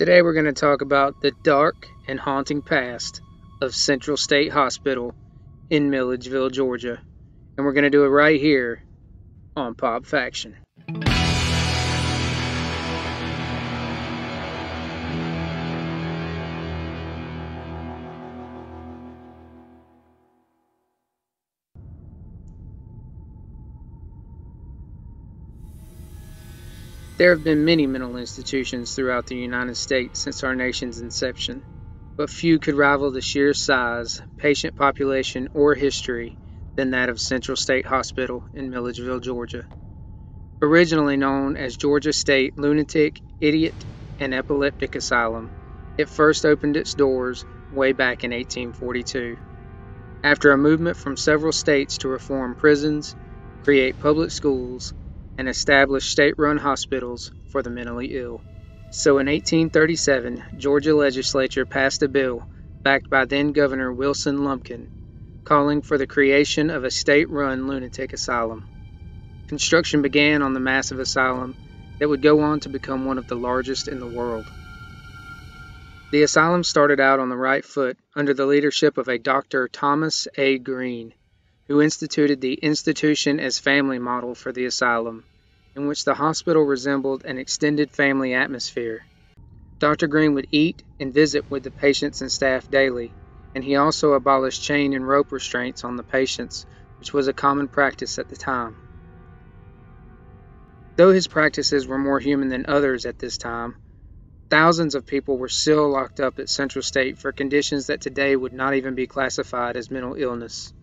Today we're going to talk about the dark and haunting past of Central State Hospital in Milledgeville, Georgia. And we're going to do it right here on Pop Faction. There have been many mental institutions throughout the United States since our nation's inception, but few could rival the sheer size, patient population, or history than that of Central State Hospital in Milledgeville, Georgia. Originally known as Georgia State Lunatic, Idiot, and Epileptic Asylum, it first opened its doors way back in 1842. After a movement from several states to reform prisons, create public schools, and established state-run hospitals for the mentally ill. So in 1837, Georgia legislature passed a bill backed by then-Governor Wilson Lumpkin, calling for the creation of a state-run lunatic asylum. Construction began on the massive asylum that would go on to become one of the largest in the world. The asylum started out on the right foot under the leadership of a Dr. Thomas A. Green, who instituted the institution as family model for the asylum, in which the hospital resembled an extended family atmosphere. Dr. Green would eat and visit with the patients and staff daily, and he also abolished chain and rope restraints on the patients, which was a common practice at the time. Though his practices were more human than others at this time, thousands of people were still locked up at Central State for conditions that today would not even be classified as mental illness.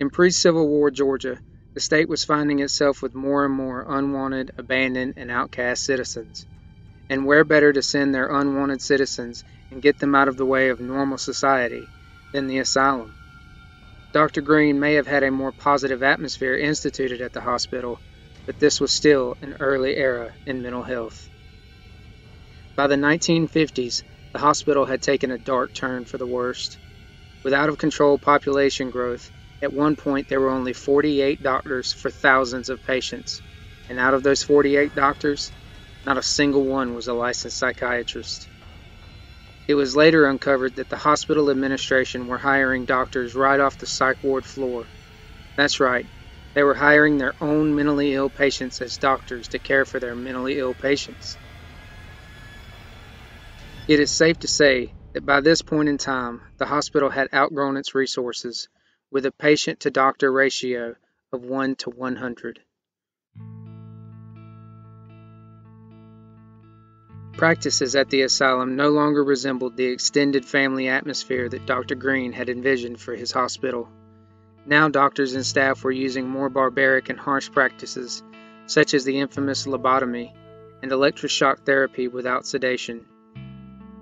In pre-Civil War Georgia, the state was finding itself with more and more unwanted, abandoned, and outcast citizens. And where better to send their unwanted citizens and get them out of the way of normal society than the asylum? Dr. Green may have had a more positive atmosphere instituted at the hospital, but this was still an early era in mental health. By the 1950s, the hospital had taken a dark turn for the worst. With out-of-control population growth, at one point, there were only 48 doctors for thousands of patients, and out of those 48 doctors, not a single one was a licensed psychiatrist. It was later uncovered that the hospital administration were hiring doctors right off the psych ward floor. That's right, they were hiring their own mentally ill patients as doctors to care for their mentally ill patients. It is safe to say that by this point in time, the hospital had outgrown its resources, with a patient-to-doctor ratio of 1 to 100. Practices at the asylum no longer resembled the extended family atmosphere that Dr. Green had envisioned for his hospital. Now doctors and staff were using more barbaric and harsh practices, such as the infamous lobotomy and electroshock therapy without sedation.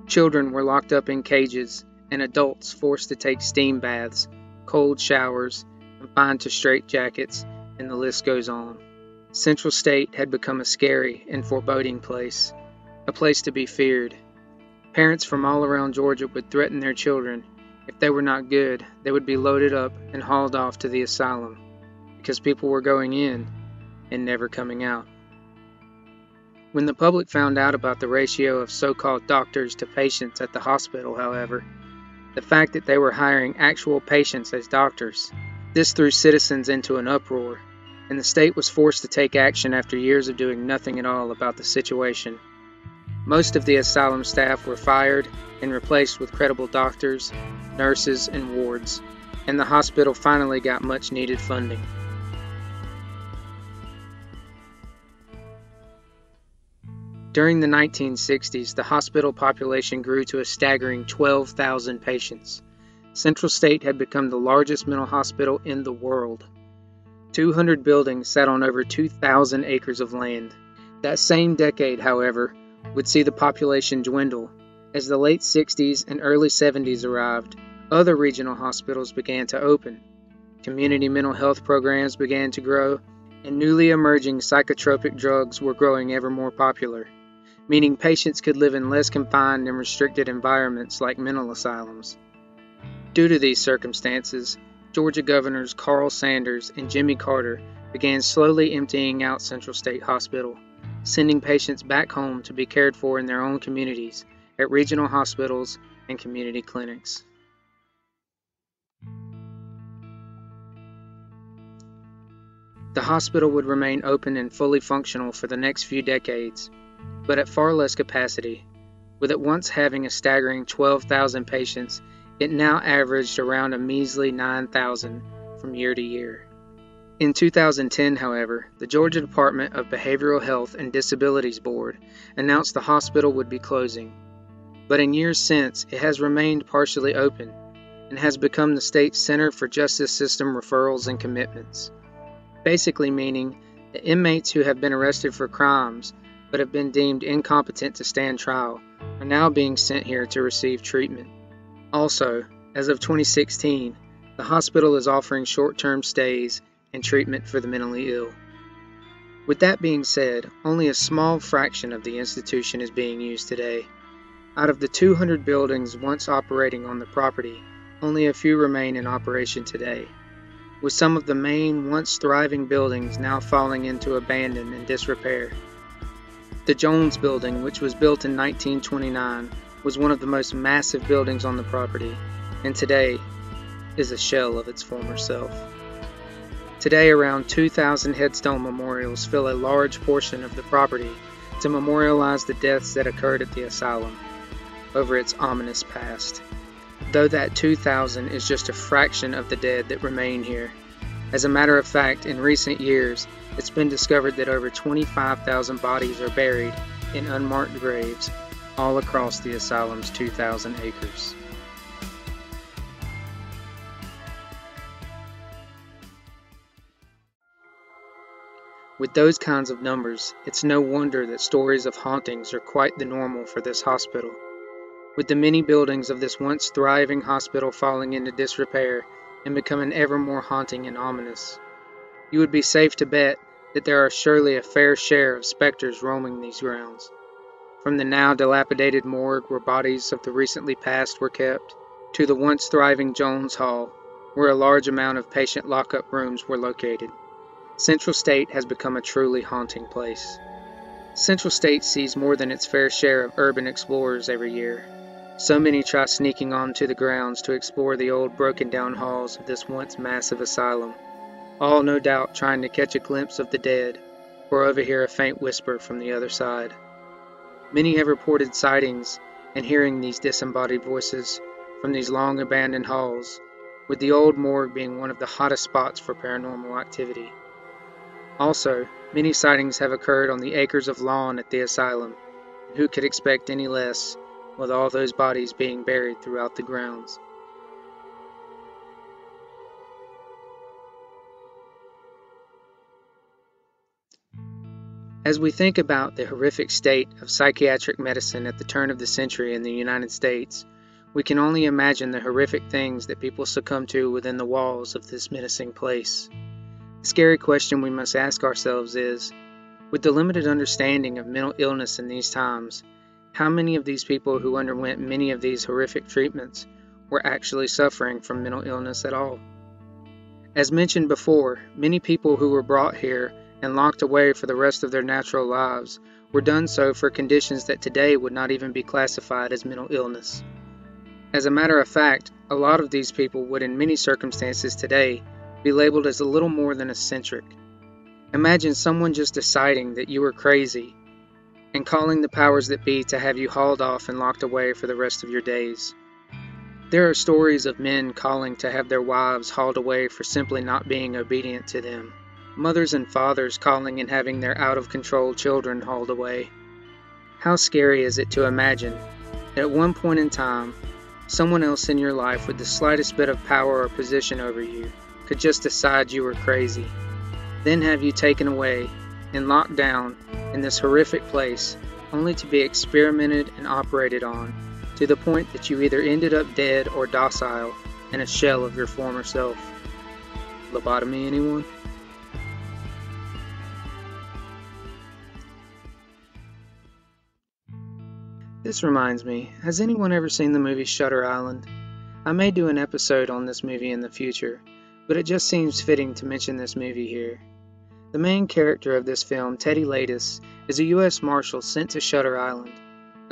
Children were locked up in cages, and adults forced to take steam baths, cold showers, confined to straitjackets, and the list goes on. Central State had become a scary and foreboding place, a place to be feared. Parents from all around Georgia would threaten their children. If they were not good, they would be loaded up and hauled off to the asylum, because people were going in and never coming out. When the public found out about the ratio of so-called doctors to patients at the hospital, however, the fact that they were hiring actual patients as doctors. This threw citizens into an uproar, and the state was forced to take action after years of doing nothing at all about the situation. Most of the asylum staff were fired and replaced with credible doctors, nurses, and wards, and the hospital finally got much-needed funding. During the 1960s, the hospital population grew to a staggering 12,000 patients. Central State had become the largest mental hospital in the world. 200 buildings sat on over 2,000 acres of land. That same decade, however, would see the population dwindle. As the late 60s and early 70s arrived, other regional hospitals began to open. Community mental health programs began to grow, and newly emerging psychotropic drugs were growing ever more popular, meaning patients could live in less confined and restricted environments like mental asylums. Due to these circumstances, Georgia Governors Carl Sanders and Jimmy Carter began slowly emptying out Central State Hospital, sending patients back home to be cared for in their own communities at regional hospitals and community clinics. The hospital would remain open and fully functional for the next few decades, but at far less capacity. With it once having a staggering 12,000 patients, it now averaged around a measly 9,000 from year to year. In 2010, however, the Georgia Department of Behavioral Health and Disabilities Board announced the hospital would be closing, but in years since, it has remained partially open and has become the state's Center for Justice System Referrals and Commitments. Basically meaning that inmates who have been arrested for crimes but have been deemed incompetent to stand trial are now being sent here to receive treatment. Also, as of 2016, the hospital is offering short-term stays and treatment for the mentally ill. With that being said, only a small fraction of the institution is being used today. Out of the 200 buildings once operating on the property, only a few remain in operation today, with some of the main, once thriving buildings now falling into abandon and disrepair. The Jones Building, which was built in 1929, was one of the most massive buildings on the property, and today is a shell of its former self. Today, around 2,000 headstone memorials fill a large portion of the property to memorialize the deaths that occurred at the asylum over its ominous past. Though that 2,000 is just a fraction of the dead that remain here. As a matter of fact, in recent years, it's been discovered that over 25,000 bodies are buried in unmarked graves all across the asylum's 2,000 acres. With those kinds of numbers, it's no wonder that stories of hauntings are quite the normal for this hospital. With the many buildings of this once thriving hospital falling into disrepair and becoming ever more haunting and ominous, you would be safe to bet that there are surely a fair share of specters roaming these grounds. From the now dilapidated morgue where bodies of the recently passed were kept, to the once thriving Jones Hall, where a large amount of patient lockup rooms were located, Central State has become a truly haunting place. Central State sees more than its fair share of urban explorers every year. So many try sneaking onto the grounds to explore the old broken-down halls of this once massive asylum, all no doubt trying to catch a glimpse of the dead or overhear a faint whisper from the other side. Many have reported sightings and hearing these disembodied voices from these long-abandoned halls, with the old morgue being one of the hottest spots for paranormal activity. Also, many sightings have occurred on the acres of lawn at the asylum, and who could expect any less with all those bodies being buried throughout the grounds. As we think about the horrific state of psychiatric medicine at the turn of the century in the United States, we can only imagine the horrific things that people succumb to within the walls of this menacing place. The scary question we must ask ourselves is, with the limited understanding of mental illness in these times, how many of these people who underwent many of these horrific treatments were actually suffering from mental illness at all? As mentioned before, many people who were brought here and locked away for the rest of their natural lives were done so for conditions that today would not even be classified as mental illness. As a matter of fact, a lot of these people would in many circumstances today be labeled as a little more than eccentric. Imagine someone just deciding that you were crazy and calling the powers that be to have you hauled off and locked away for the rest of your days. There are stories of men calling to have their wives hauled away for simply not being obedient to them, mothers and fathers calling and having their out-of-control children hauled away. How scary is it to imagine that at one point in time, someone else in your life with the slightest bit of power or position over you could just decide you were crazy, then have you taken away and locked down in this horrific place only to be experimented and operated on to the point that you either ended up dead or docile and a shell of your former self. Lobotomy, anyone? This reminds me, has anyone ever seen the movie Shutter Island? I may do an episode on this movie in the future, but it just seems fitting to mention this movie here. The main character of this film, Teddy Latus, is a U.S. Marshal sent to Shutter Island,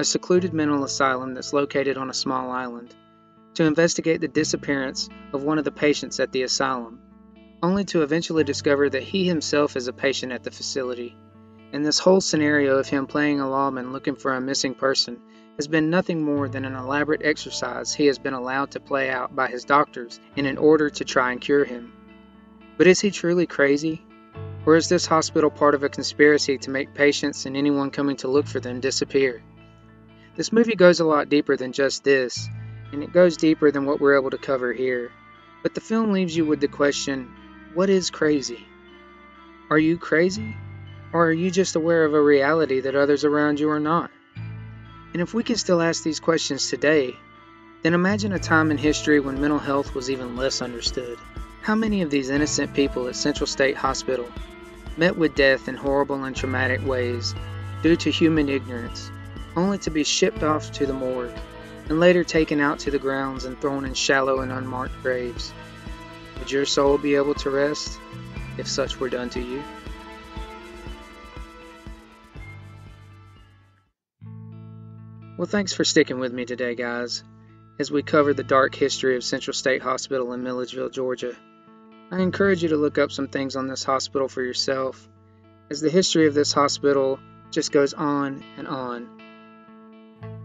a secluded mental asylum that's located on a small island, to investigate the disappearance of one of the patients at the asylum, only to eventually discover that he himself is a patient at the facility. And this whole scenario of him playing a lawman looking for a missing person has been nothing more than an elaborate exercise he has been allowed to play out by his doctors in an order to try and cure him. But is he truly crazy? Or is this hospital part of a conspiracy to make patients and anyone coming to look for them disappear? This movie goes a lot deeper than just this, and it goes deeper than what we're able to cover here. But the film leaves you with the question, what is crazy? Are you crazy? Or are you just aware of a reality that others around you are not? And if we can still ask these questions today, then imagine a time in history when mental health was even less understood. How many of these innocent people at Central State Hospital met with death in horrible and traumatic ways due to human ignorance, only to be shipped off to the morgue, and later taken out to the grounds and thrown in shallow and unmarked graves? Would your soul be able to rest if such were done to you? Well, thanks for sticking with me today, guys, as we cover the dark history of Central State Hospital in Milledgeville, Georgia. I encourage you to look up some things on this hospital for yourself, as the history of this hospital just goes on and on.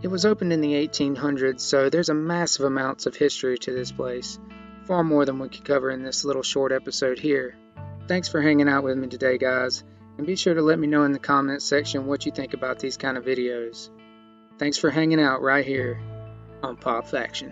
It was opened in the 1800s, so there's a massive amount of history to this place, far more than we could cover in this little short episode here. Thanks for hanging out with me today, guys, and be sure to let me know in the comments section what you think about these kind of videos. Thanks for hanging out right here on Pop Faction.